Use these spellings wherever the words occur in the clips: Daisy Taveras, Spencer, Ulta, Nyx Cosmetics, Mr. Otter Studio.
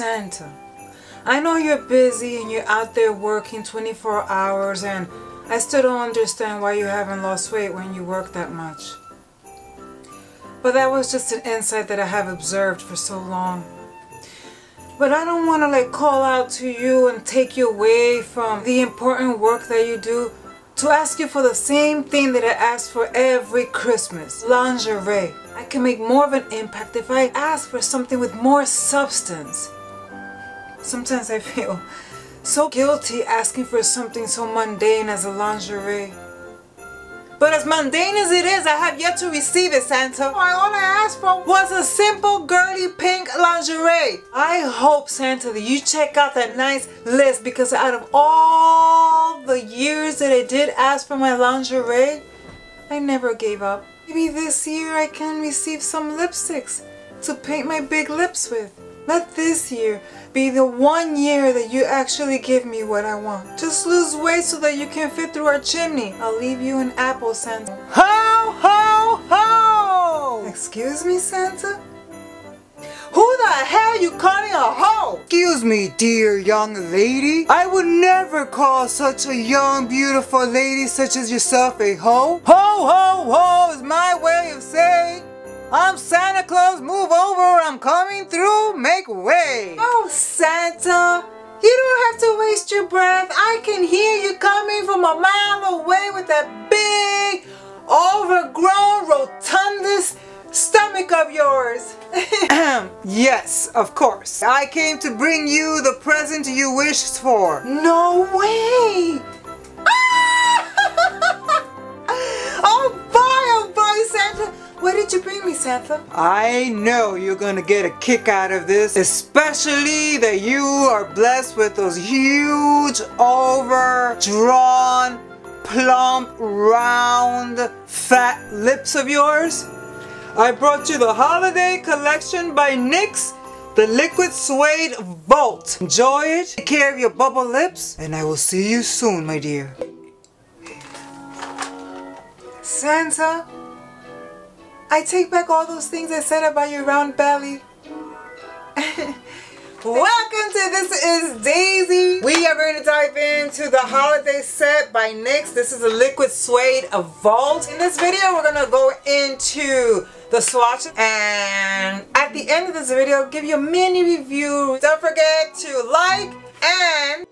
Santa, I know you're busy and you're out there working 24 hours and I still don't understand why you haven't lost weight when you work that much. But that was just an insight that I have observed for so long. But I don't want to like call out to you and take you away from the important work that you do to ask you for the same thing that I ask for every Christmas, lingerie. I can make more of an impact if I ask for something with more substance. Sometimes I feel so guilty asking for something so mundane as a lingerie. But as mundane as it is, I have yet to receive it, Santa. All I asked for was a simple girly pink lingerie. I hope, Santa, that you check out that nice list, because out of all the years that I did ask for my lingerie, I never gave up. Maybe this year I can receive some lipsticks to paint my big lips with. Let this year be the one year that you actually give me what I want. Just lose weight so that you can fit through our chimney. I'll leave you an apple, Santa. Ho, ho, ho! Excuse me, Santa? Who the hell are you calling a hoe? Excuse me, dear young lady. I would never call such a young, beautiful lady such as yourself a hoe. Ho, ho, ho is my way of saying I'm Santa Claus, move over, I'm coming through, make way. Oh, Santa, you don't have to waste your breath. I can hear you coming from a mile away with that big, overgrown, rotundous stomach of yours. Yes, of course. I came to bring you the present you wished for. No way. What did you bring me, Santa? I know you're gonna get a kick out of this, especially that you are blessed with those huge, overdrawn, plump, round, fat lips of yours. I brought you the Holiday Collection by NYX, the Liquid Suede Volt. Enjoy it, take care of your bubble lips, and I will see you soon, my dear. Santa? I take back all those things I said about your round belly. Welcome to This Is Daisy. We are going to dive into the Holiday Set by NYX. This is a liquid suede vault. In this video, we're going to go into the swatches, and at the end of this video, I'll give you a mini review. Don't forget to like and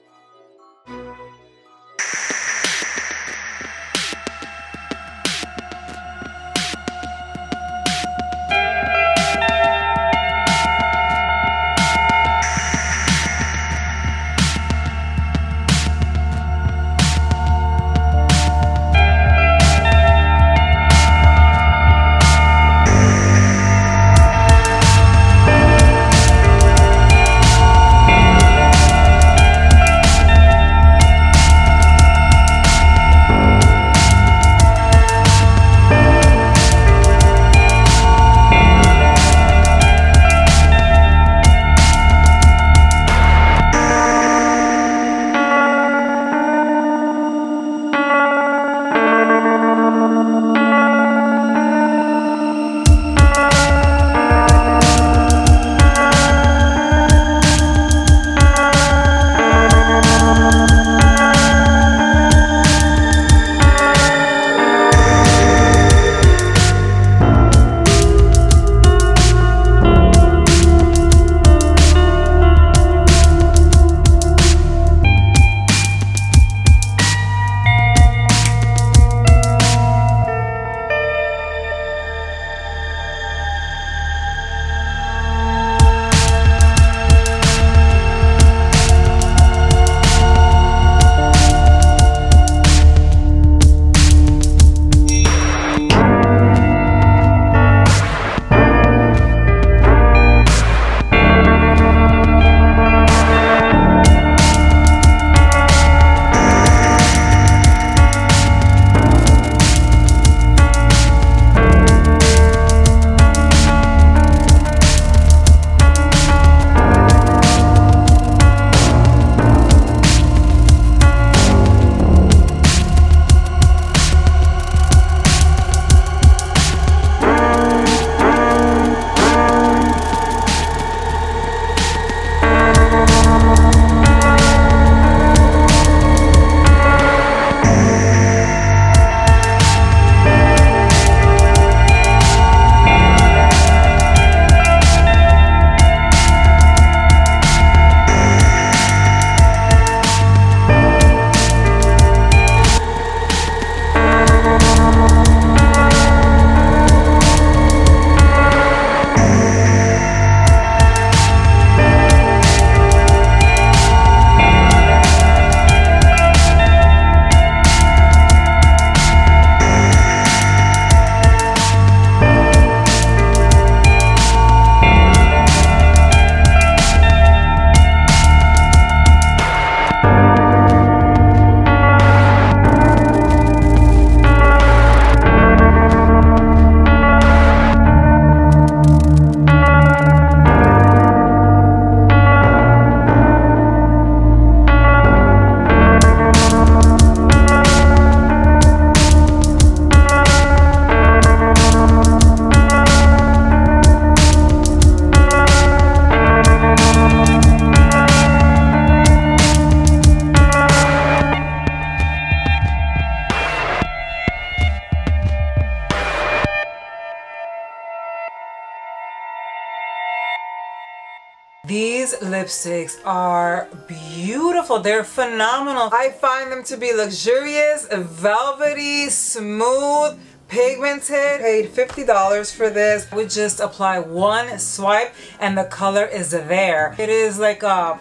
These lipsticks are beautiful. They're phenomenal. I find them to be luxurious, velvety, smooth, pigmented. I paid $50 for this. We just apply one swipe and the color is there. It is like a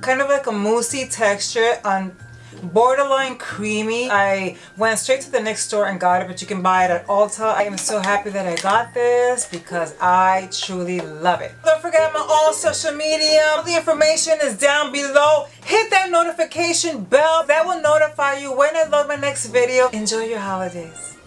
kind of like a moussey texture on borderline creamy. I went straight to the Nyx store and got it, but you can buy it at Ulta. I am so happy that I got this because I truly love it. Don't forget my all social media. All the information is down below. Hit that notification bell. That will notify you when I load my next video. Enjoy your holidays.